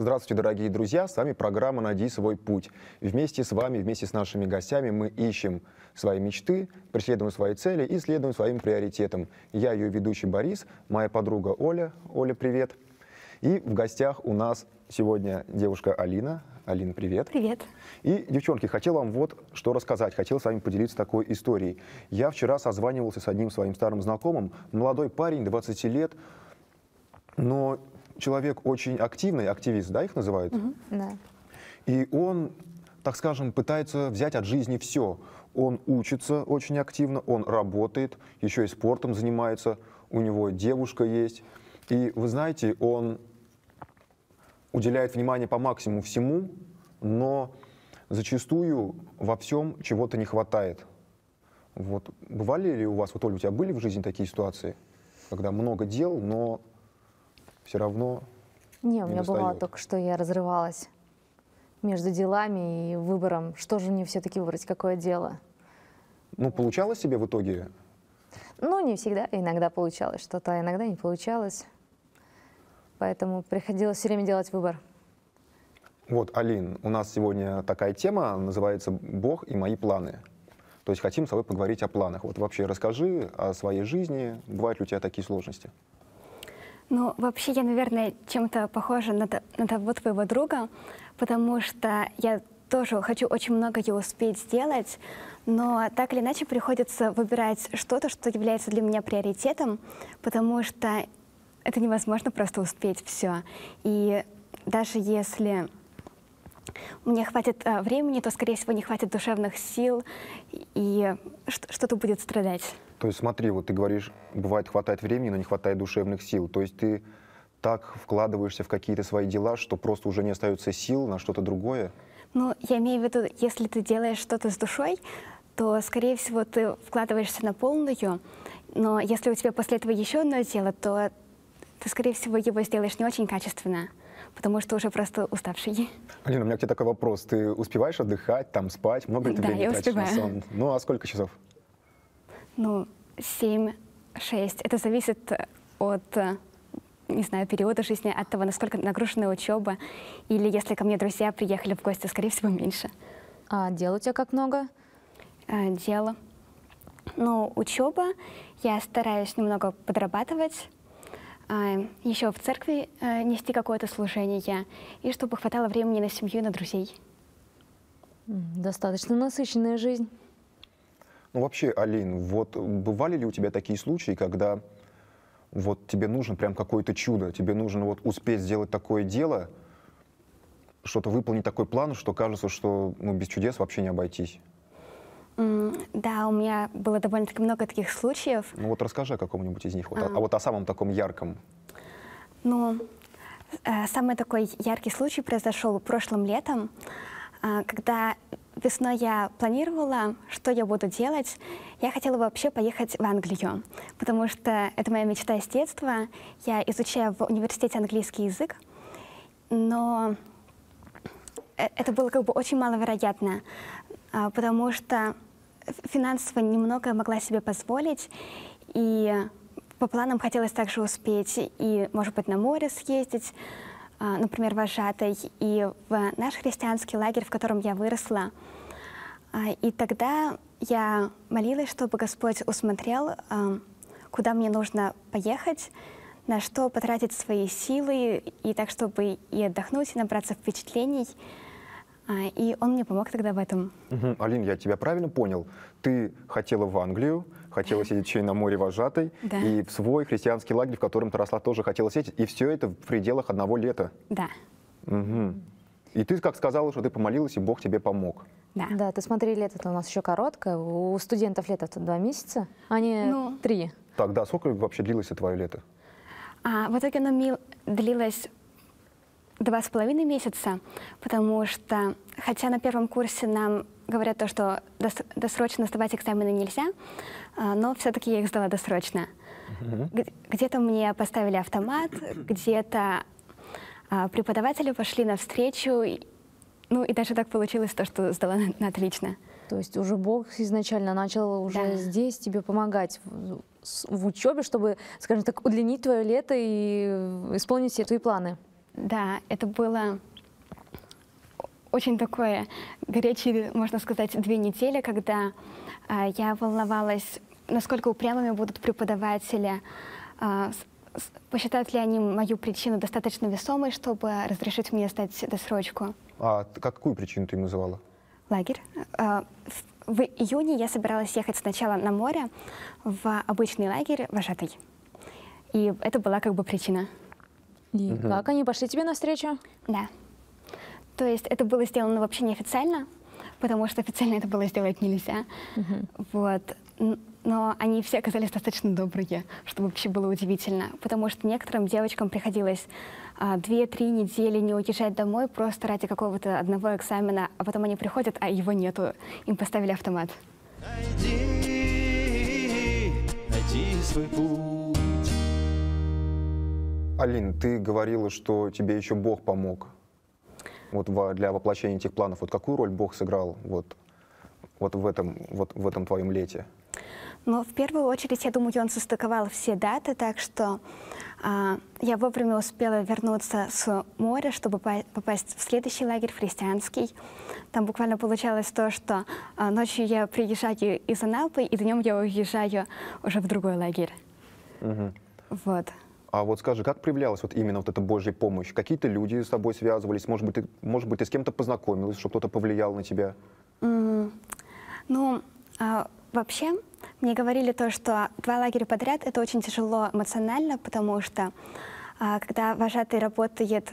Здравствуйте, дорогие друзья! С вами программа «Найди свой путь». Вместе с вами, вместе с нашими гостями мы ищем свои мечты, преследуем свои цели и следуем своим приоритетам. Я ее ведущий Борис, моя подруга Оля. Оля, привет! И в гостях у нас сегодня девушка Алина. Алина, привет. Привет. И, девчонки, хотел вам вот что рассказать. Хотел с вами поделиться такой историей. Я вчера созванивался с одним своим старым знакомым. Молодой парень, 20 лет, но человек очень активный, активист, да, их называют? Да. И он, так скажем, пытается взять от жизни все. Он учится очень активно, он работает, еще и спортом занимается. У него девушка есть. И, вы знаете, он уделяет внимание по максимуму всему, но зачастую во всем чего-то не хватает. Вот. Бывали ли у вас, вот, Оля, у тебя были в жизни такие ситуации, когда много дел, но все равно не у меня достает? Бывало только, что я разрывалась между делами и выбором, что же мне все-таки выбрать, какое дело. Ну, получалось себе в итоге? Ну, не всегда. Иногда получалось что-то, а иногда не получалось. Поэтому приходилось все время делать выбор. Вот, Алин, у нас сегодня такая тема, называется «Бог и мои планы». То есть хотим с тобой поговорить о планах. Вот вообще расскажи о своей жизни. Бывают ли у тебя такие сложности? Ну, вообще я, наверное, чем-то похожа на того твоего друга, потому что я тоже хочу очень многое успеть сделать, но так или иначе приходится выбирать что-то, что является для меня приоритетом, потому что это невозможно просто успеть все. И даже если мне хватит времени, то, скорее всего, не хватит душевных сил, и что-то будет страдать. То есть смотри, вот ты говоришь, бывает, хватает времени, но не хватает душевных сил. То есть ты так вкладываешься в какие-то свои дела, что просто уже не остается сил на что-то другое? Ну, я имею в виду, если ты делаешь что-то с душой, то, скорее всего, ты вкладываешься на полную. Но если у тебя после этого еще одно дело, то ты, скорее всего, его сделаешь не очень качественно, потому что уже просто уставший. Алина, у меня к тебе такой вопрос. Ты успеваешь отдыхать, там, спать? Много ли ты времени тратишь на сон? Ну, а сколько часов? Ну, 7-6. Это зависит от, не знаю, периода жизни, от того, насколько нагружена учеба. Или если ко мне друзья приехали в гости, скорее всего, меньше. А дел у тебя как много? Дело. Ну, учеба. Я стараюсь немного подрабатывать. Еще в церкви нести какое-то служение. И чтобы хватало времени на семью и на друзей. Достаточно насыщенная жизнь. Ну, вообще, Алин, вот бывали ли у тебя такие случаи, когда вот тебе нужно прям какое-то чудо, тебе нужно вот успеть сделать такое дело, что-то выполнить, такой план, что кажется, что, ну, без чудес вообще не обойтись? Да, у меня было довольно-таки много таких случаев. Ну вот расскажи о каком-нибудь из них, вот о самом таком ярком. Ну, самый такой яркий случай произошел прошлым летом, когда весной я планировала, что я буду делать. Я хотела вообще поехать в Англию, потому что это моя мечта с детства. Я изучаю в университете английский язык, но это было как бы очень маловероятно, потому что финансово немного могла себе позволить, и по планам хотелось также успеть и, может быть, на море съездить, например, вожатой, и в наш христианский лагерь, в котором я выросла. И тогда я молилась, чтобы Господь усмотрел, куда мне нужно поехать, на что потратить свои силы, и так, чтобы и отдохнуть, и набраться впечатлений. И он мне помог тогда в этом. Алин, я тебя правильно понял? Ты хотела в Англию, хотела сидеть еще и на море вожатой, да. И в свой христианский лагерь, в котором ты росла, тоже хотела сидеть, и все это в пределах одного лета? Да. Угу. И ты как сказала, что ты помолилась, и Бог тебе помог? Да. Да, ты смотри, лето-то у нас еще короткое, у студентов лето-то 2 месяца, а не 3. Тогда сколько вообще длилось твое лето? В итоге оно длилось 2,5 месяца, потому что, хотя на первом курсе нам говорят то, что досрочно сдавать экзамены нельзя, но все-таки я их сдала досрочно. Где-то мне поставили автомат, где-то преподаватели пошли навстречу, ну и даже так получилось то, что сдала на отлично. То есть уже Бог изначально начал уже здесь тебе помогать в учебе, чтобы, скажем так, удлинить твое лето и исполнить все твои планы. Да, это было очень такое горячее, можно сказать, 2 недели, когда я волновалась, насколько упрямыми будут преподаватели, посчитают ли они мою причину достаточно весомой, чтобы разрешить мне сдать досрочку. А какую причину ты им называла? Лагерь. В июне я собиралась ехать сначала на море в обычный лагерь вожатой. И это была как бы причина. И как они пошли тебе навстречу? Да. То есть это было сделано вообще неофициально, потому что официально это было сделать нельзя. Вот. Но они все оказались достаточно добрые, что вообще было удивительно. Потому что некоторым девочкам приходилось 2–3 недели не уезжать домой просто ради какого-то одного экзамена, а потом они приходят, а его нету. Им поставили автомат. Найди свой путь. Алин, ты говорила, что тебе еще Бог помог вот для воплощения этих планов. Вот какую роль Бог сыграл в этом твоем лете? Но в первую очередь, я думаю, он состыковал все даты, так что я вовремя успела вернуться с моря, чтобы попасть в следующий лагерь, в христианский. Там буквально получалось то, что ночью я приезжаю из Анапы, и днем я уезжаю уже в другой лагерь. Вот. А вот скажи, как проявлялась именно эта Божья помощь? Какие-то люди с тобой связывались? Может быть, ты с кем-то познакомилась, чтобы кто-то повлиял на тебя? Вообще, мне говорили то, что 2 лагеря подряд — это очень тяжело эмоционально, потому что когда вожатый работает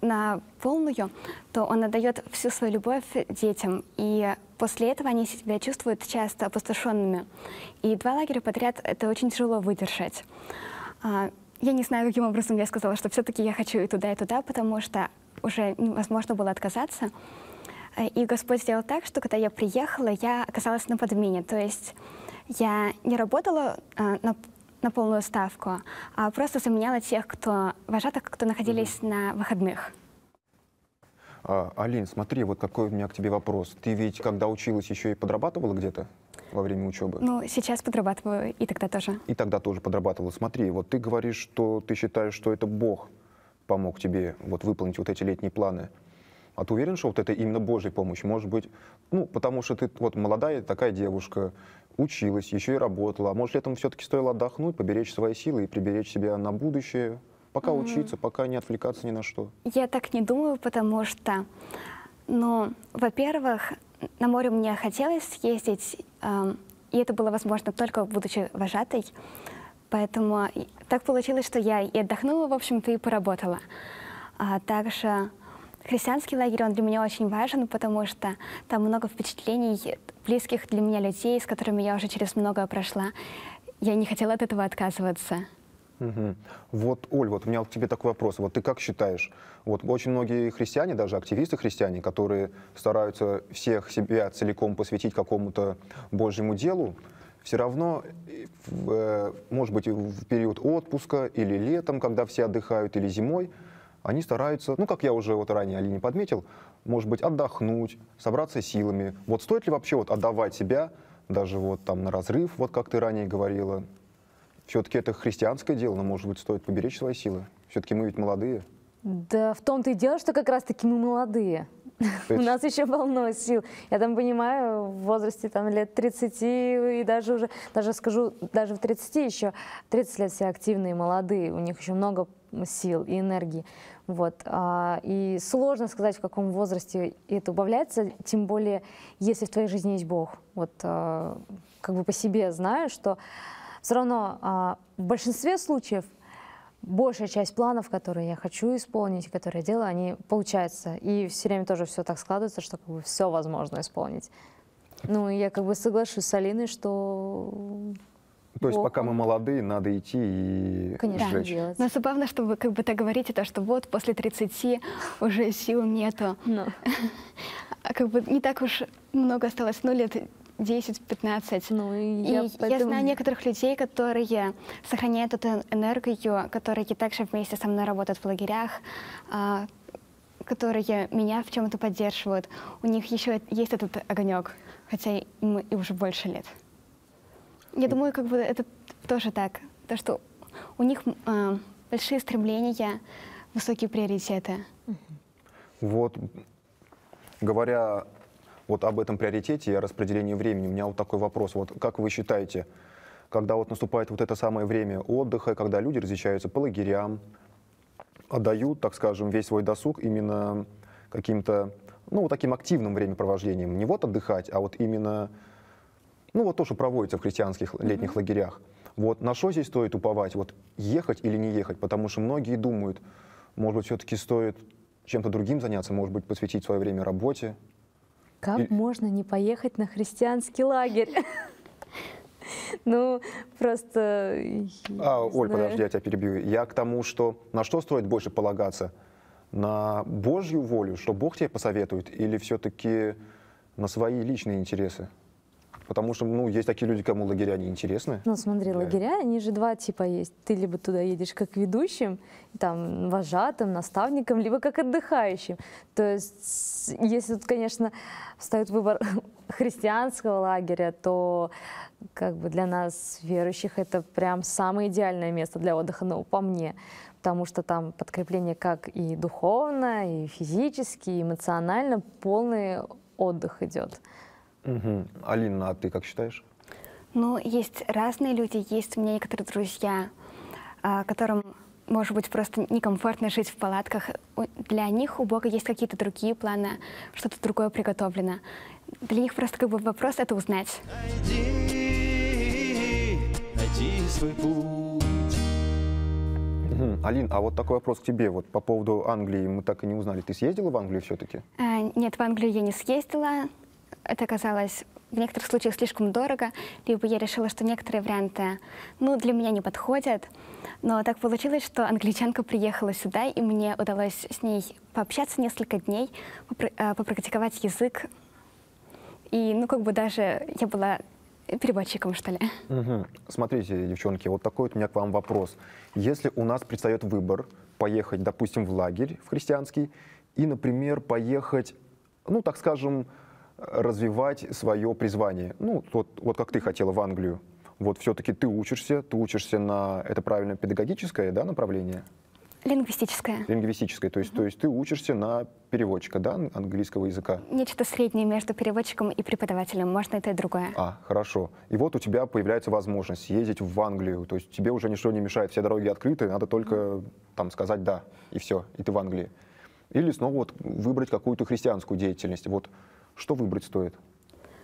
на полную, то он отдает всю свою любовь детям, и после этого они себя чувствуют часто опустошенными. И 2 лагеря подряд — это очень тяжело выдержать. Я не знаю, каким образом я сказала, что все-таки я хочу и туда, потому что уже невозможно было отказаться. И Господь сделал так, что когда я приехала, я оказалась на подмене. То есть я не работала на полную ставку, а просто заменяла тех, кто вожатых, кто находились на выходных. Алин, смотри, вот какой у меня к тебе вопрос. Ты ведь, когда училась, еще и подрабатывала где-то во время учебы? Ну, сейчас подрабатываю, и тогда тоже. И тогда тоже подрабатывала. Смотри, вот ты говоришь, что ты считаешь, что это Бог помог тебе выполнить эти летние планы. А ты уверен, что это именно Божья помощь? Может быть, ну, потому что ты молодая такая девушка, училась, еще и работала. А может, летом все-таки стоило отдохнуть, поберечь свои силы и приберечь себя на будущее? Пока учиться, пока не отвлекаться ни на что. Я так не думаю, потому что, ну, во-первых, на море мне хотелось ездить, и это было возможно только будучи вожатой. Поэтому так получилось, что я и отдохнула, в общем-то, и поработала. А также... Христианский лагерь, он для меня очень важен, потому что там много впечатлений, близких для меня людей, с которыми я уже через многое прошла. Я не хотела от этого отказываться. Вот, Оль, вот у меня к тебе такой вопрос. Вот ты как считаешь, вот очень многие христиане, даже активисты-христиане, которые стараются всех себя целиком посвятить какому-то Божьему делу, все равно, может быть, в период отпуска или летом, когда все отдыхают, или зимой, они стараются, ну, как я уже ранее Алине подметил, может быть, отдохнуть, собраться силами. Вот стоит ли вообще отдавать себя, даже на разрыв, как ты ранее говорила? Все-таки это христианское дело, но, может быть, стоит поберечь свои силы. Все-таки мы ведь молодые. Да в том-то и дело, что как раз-таки мы молодые. У нас еще полно сил. Я понимаю, в возрасте лет 30 и даже уже, даже в 30 еще, 30 лет все активные, молодые, у них еще много сил и энергии. И сложно сказать, в каком возрасте это убавляется, тем более, если в твоей жизни есть Бог. Как бы по себе знаю, что все равно в большинстве случаев большая часть планов, которые я хочу исполнить, которые я делаю, они получаются. И все время тоже все так складывается, что все возможно исполнить. Ну, я соглашусь с Алиной, что... То есть пока мы молодые, надо идти и сжечь. Да. Но забавно, что вы так говорите, то, что после 30 уже сил нету. Не так уж много осталось, ну, лет 10–15. Ну, я знаю некоторых людей, которые сохраняют эту энергию, которые также вместе со мной работают в лагерях, которые меня в чем-то поддерживают. У них еще есть этот огонек, хотя им и уже больше лет. Я думаю, это тоже так, то, что у них большие стремления высокие приоритеты. Вот, говоря вот об этом приоритете и о распределении времени, у меня вот такой вопрос. Вот как вы считаете, когда вот наступает вот это самое время отдыха, когда люди разъезжаются по лагерям, отдают, так скажем, весь свой досуг именно каким-то, ну, вот таким активным времяпровождением, не вот отдыхать, а вот именно, ну, вот то, что проводится в крестьянских летних лагерях. Вот на что здесь стоит уповать, вот ехать или не ехать, потому что многие думают, может быть, все-таки стоит чем-то другим заняться, может быть, посвятить свое время работе. Как можно не поехать на христианский лагерь? Ну, просто... Оль, подожди, я тебя перебью. Я к тому, что на что стоит больше полагаться? На Божью волю, что Бог тебе посоветует, или все-таки на свои личные интересы? Потому что, ну, есть такие люди, кому лагеря не интересны. Ну, смотри, лагеря, они же два типа есть. Ты либо туда едешь как ведущим, там, вожатым, наставником, либо как отдыхающим. То есть, если тут, конечно, встает выбор христианского лагеря, то, как бы, для нас, верующих, это прям самое идеальное место для отдыха, ну, по мне. Потому что там подкрепление как и духовно, и физически, и эмоционально, полный отдых идет. Угу. Алина, а ты как считаешь? Ну, есть разные люди, есть у меня некоторые друзья, которым, может быть, просто некомфортно жить в палатках. Для них у Бога есть какие-то другие планы, что-то другое приготовлено. Для них просто как бы вопрос — это узнать. Найди свой путь. Алин, а вот такой вопрос к тебе. Вот по поводу Англии мы так и не узнали. Ты съездила в Англию все-таки? Нет, в Англию я не съездила. Это оказалось в некоторых случаях слишком дорого, либо я решила, что некоторые варианты, ну, для меня не подходят. Но так получилось, что англичанка приехала сюда, и мне удалось с ней пообщаться несколько дней, попрактиковать язык. И, ну, как бы даже я была переводчиком, что ли. Угу. Смотрите, девчонки, вот такой вот у меня к вам вопрос. Если у нас предстоит выбор поехать, допустим, в лагерь, в христианский, и, например, поехать, ну, так скажем, развивать свое призвание. Ну, вот как ты хотела в Англию. Вот все-таки ты учишься на, это правильно, педагогическое, да, направление? Лингвистическое. Лингвистическое, то есть ты учишься на переводчика, да, английского языка? Нечто среднее между переводчиком и преподавателем, можно это и другое. Хорошо. И вот у тебя появляется возможность ездить в Англию, то есть тебе уже ничто не мешает, все дороги открыты, надо только там сказать «да», и все, и ты в Англии. Или снова вот выбрать какую-то христианскую деятельность, вот. Что выбрать стоит?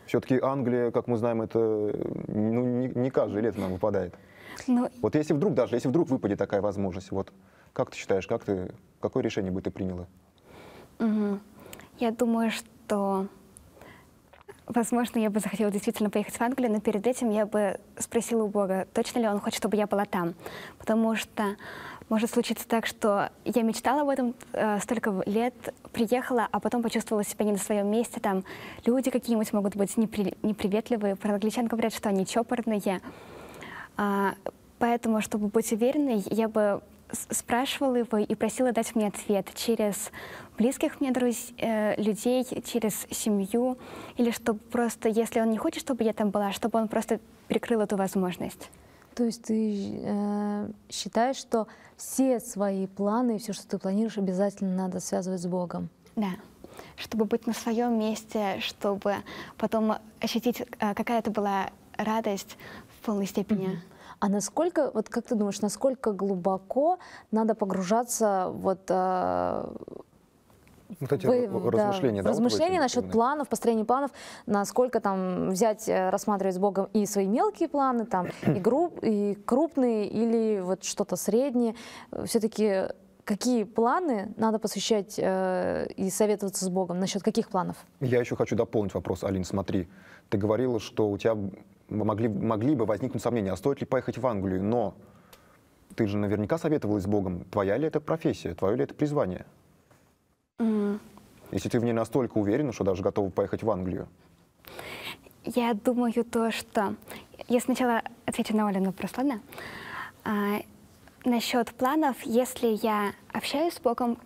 Все-таки Англия, как мы знаем, это, ну, не каждый лет нам выпадает. Но... Вот если вдруг, даже если вдруг выпадет такая возможность, вот как ты считаешь, какое решение бы ты приняла? Я думаю, что, возможно, я бы захотела действительно поехать в Англию, но перед этим я бы спросила у Бога, точно ли Он хочет, чтобы я была там. Потому что может случиться так, что я мечтала об этом столько лет, приехала, а потом почувствовала себя не на своем месте. Там люди какие-нибудь могут быть неприветливые, про англичан говорят, что они чопорные. Поэтому, чтобы быть уверенной, я бы спрашивала его и просила дать мне ответ через близких мне людей, через семью. Или чтобы просто, если он не хочет, чтобы я там была, чтобы он просто прикрыл эту возможность. То есть ты считаешь, что все свои планы и все, что ты планируешь, обязательно надо связывать с Богом? Да. Чтобы быть на своем месте, чтобы потом ощутить, какая-то была радость в полной степени. А насколько, вот как ты думаешь, насколько глубоко надо погружаться вот, размышления насчет планов, построения планов, насколько там взять, рассматривать с Богом и свои мелкие планы, там, и крупные, или вот что-то среднее. Все-таки какие планы надо посвящать и советоваться с Богом? Насчет каких планов? Я еще хочу дополнить вопрос, Алин, смотри. Ты говорила, что у тебя могли бы возникнуть сомнения, а стоит ли поехать в Англию, но ты же наверняка советовалась с Богом, твоя ли это профессия, твое ли это призвание? Если ты в ней настолько уверена, что даже готова поехать в Англию. Я думаю то, что... Я сначала отвечу на Олину просто, ладно? Насчет планов, если я общаюсь с Богом,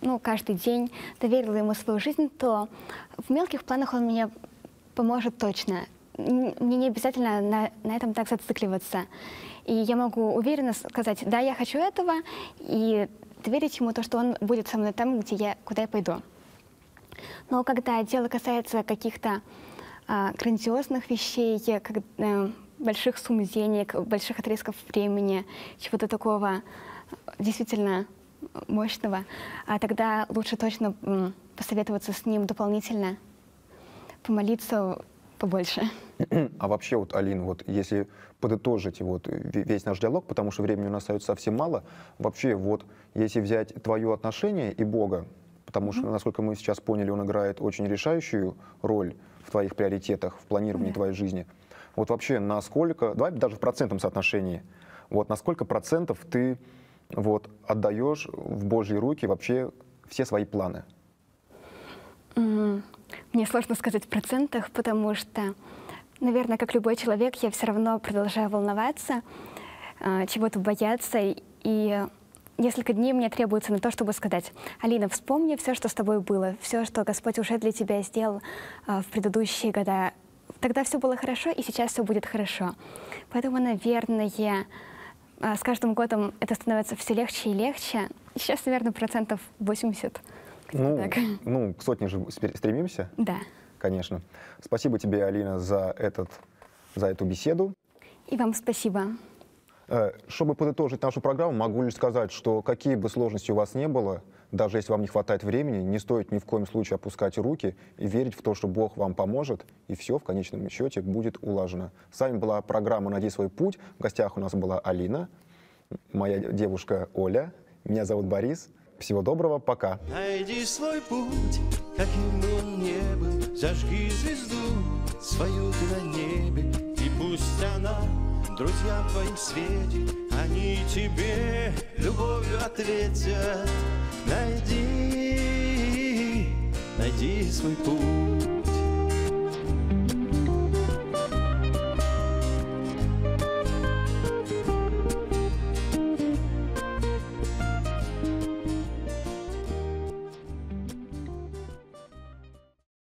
ну, каждый день, доверила ему свою жизнь, то в мелких планах он мне поможет точно. Мне не обязательно на этом так зацикливаться. И я могу уверенно сказать, да, я хочу этого, и доверить ему то, что он будет со мной там, где куда я пойду. Но когда дело касается каких-то грандиозных вещей, больших сумм денег, больших отрезков времени, чего-то такого действительно мощного, тогда лучше точно посоветоваться с ним дополнительно, помолиться побольше. А вообще, вот, Алина, вот если подытожить вот весь наш диалог, потому что времени у нас остается совсем мало, вообще, вот если взять твое отношение и Бога, потому что, насколько мы сейчас поняли, он играет очень решающую роль в твоих приоритетах, в планировании твоей жизни. Вот вообще, насколько, давай даже в процентном соотношении, вот на сколько процентов ты вот отдаешь в Божьи руки вообще все свои планы? Мне сложно сказать в процентах, потому что, наверное, как любой человек, я все равно продолжаю волноваться, чего-то бояться. И несколько дней мне требуется на то, чтобы сказать: Алина, вспомни все, что с тобой было, все, что Господь уже для тебя сделал в предыдущие года. Тогда все было хорошо, и сейчас все будет хорошо. Поэтому, наверное, с каждым годом это становится все легче и легче. Сейчас, наверное, процентов 80. Ну, к сотне же стремимся. Да. Конечно. Спасибо тебе, Алина, за эту беседу. И вам спасибо. Чтобы подытожить нашу программу, могу лишь сказать, что какие бы сложности у вас не было, даже если вам не хватает времени, не стоит ни в коем случае опускать руки и верить в то, что Бог вам поможет, и все в конечном счете будет улажено. С вами была программа «Найди свой путь». В гостях у нас была Алина, моя девушка Оля. Меня зовут Борис. Всего доброго, пока. Найди свой путь, каким бы он ни был, зажги звезду свою на небе, и пусть она, друзья твоим светит, они тебе любовью ответят. Найди свой путь.